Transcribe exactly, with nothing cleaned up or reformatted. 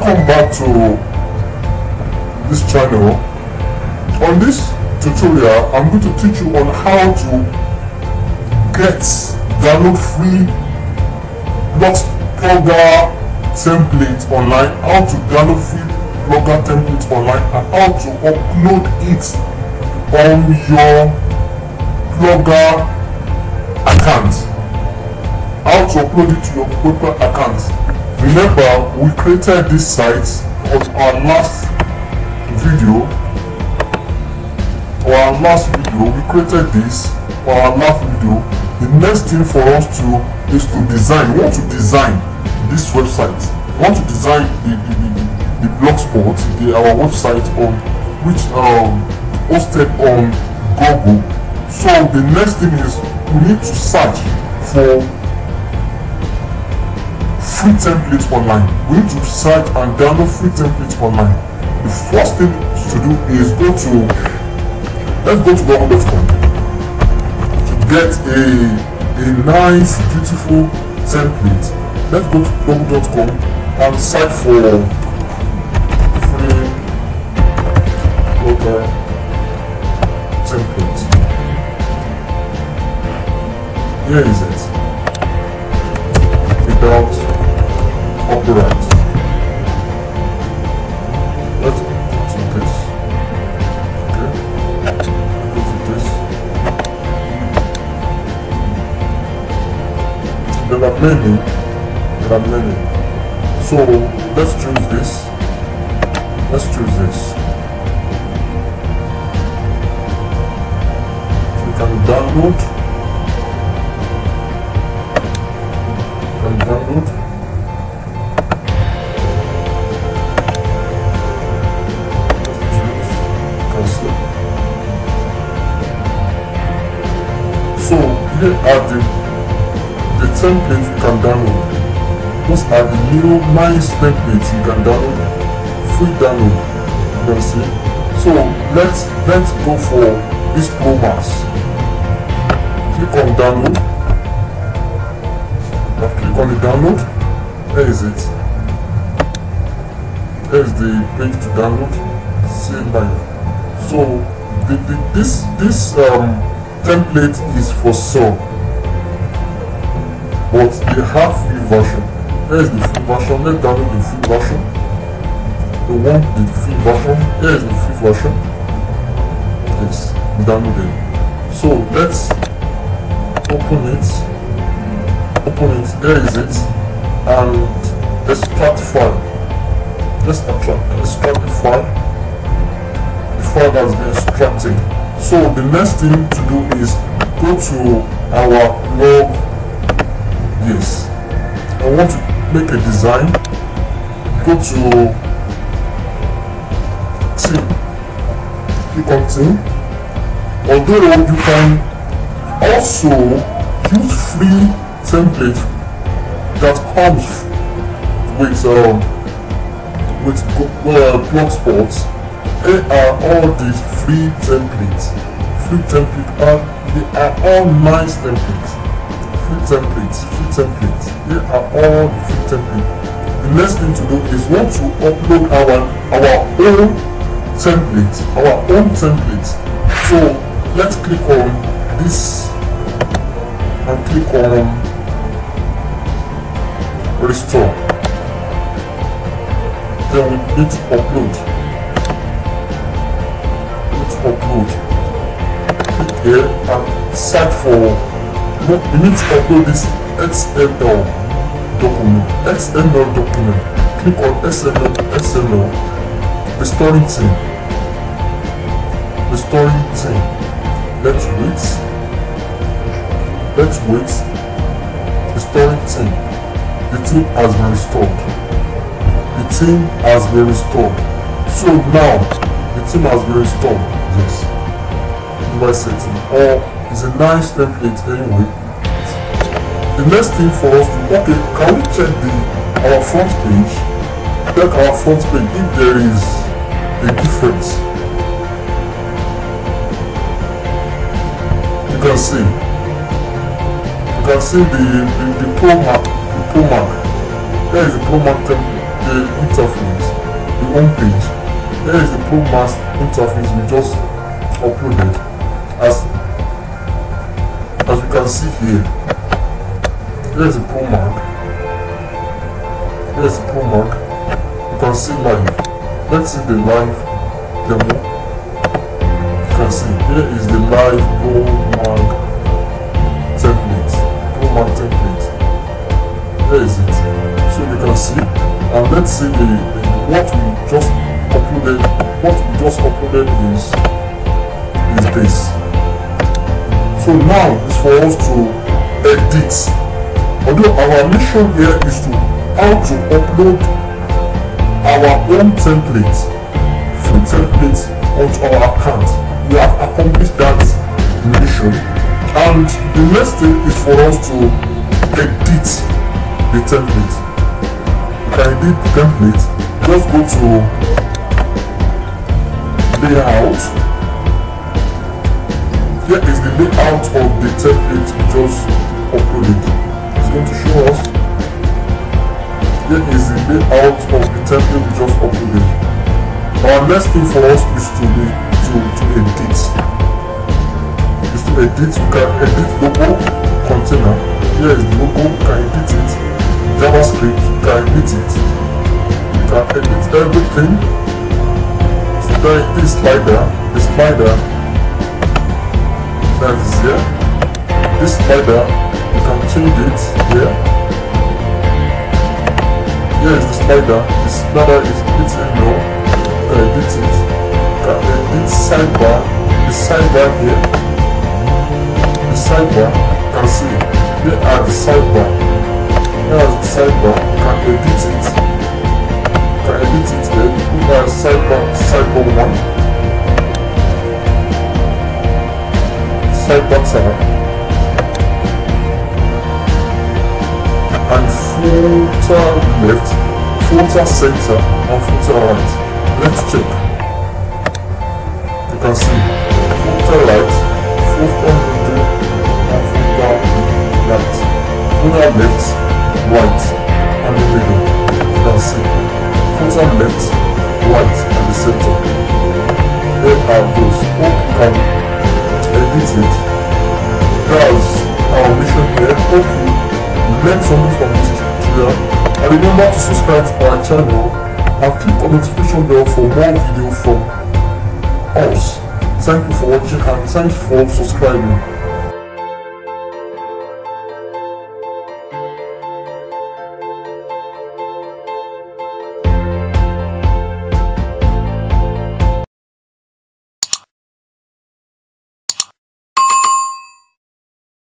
Welcome back to this channel. On this tutorial, I'm going to teach you on how to get download free Blogger templates online, how to download free Blogger templates online, and how to upload it on your Blogger account. How to upload it to your Blogger account. Remember, we created this site on our last video. Or our last video, we created this for our last video. The next thing for us to is to design. We want to design this website. We want to design the the, the, the blogspot, the, our website on which um hosted on Google. So the next thing is we need to search for free templates online. We need to search and download free templates online. The first thing to do is go to let's go to blogger dot com to get a a nice beautiful template. Let's go to blogger dot com and search for free blogger template. Here is it. Without copyright. Let's go to this. Okay. Go to this. There are many. There are many. So let's choose this. Let's choose this. We can download. We can download. So here are the, the templates you can download. Those are the new nice templates you can download, free download. You can see. So let's let's go for this ProMass. Click on download. Now click on the download. There is it. There is the page to download. Save live. So the, the, this this um. template is for sale, but they have free version. Here is the free version. Let's download the free version. We want the free version. Here is the free version. Yes, we download it. So let's open it. Open it. There is it. And extract file. Let's extract the file. The file that has been extracted. So the next thing to do is go to our blog. Yes, I want to make a design. Go to theme. Click on theme. Although you can also use free template that comes with uh, with uh, Blogspot. They are all the free templates. Free templates are they are all nice templates. Free templates, free templates. They are all free templates. The next thing to do is want to upload our our own templates. Our own templates. So let's click on this and click on restore. Then we need to upload. Upload. Click here and search for. We need to upload this X M L document. X M L document. Click on X M L. X M L. Restoring thing. Restoring thing. Let's wait. Let's wait. Restoring thing. The thing has been restored. The thing has been restored. So now the thing has been restored. Yes. Device setting, or it's a nice template anyway. The next thing for us to okay, can we check the our front page? Check our front page if there is a difference. You can see. You can see the the, the pro mark, the pro mark. There is the pro mark template. the interface, the home page. Here is the Pro Mass interface we just uploaded. As as you can see here, here is the Pro Mark. Here is the Pro Mark. You can see live. Let's see the live demo. You can see here is the live Pro Mark template. Pro Mark template. Here is it. So you can see, and let's see the, the what we just uploaded. What we just uploaded is is this. So now it's for us to edit. Although our mission here is to how to upload our own template, full template onto our account. We have accomplished that mission, and the next thing is for us to edit the template. I did the template, just go to layout. Here is the layout of the template we just uploaded. It's going to show us. Here is the layout of the template we just uploaded. Our next thing for us is to be, to, to edit. Is to edit. You can edit logo container. Here is the logo, you can edit it. JavaScript, you can edit it, you can edit everything. So there is this slider, the slider that is here, this slider, you can change it here. Here is the slider, the slider is written now, you can edit it, you can edit sidebar, the sidebar here, the sidebar, you can see, here are the sidebar. Here is the sidebar, you can edit it. You can edit it then. Put our sidebar, sidebar one. Sidebar seven. And footer left, footer center, and footer right. Let's check. You can see footer right, footer middle, and footer right. Footer left, right and the middle. You can see footer left, right and the center. There are those. Hope you can edit it. That's our mission here. Hope you learn something from this tutorial. And remember to subscribe to our channel and click on the notification bell for more videos from us. Thank you for watching and thanks for subscribing.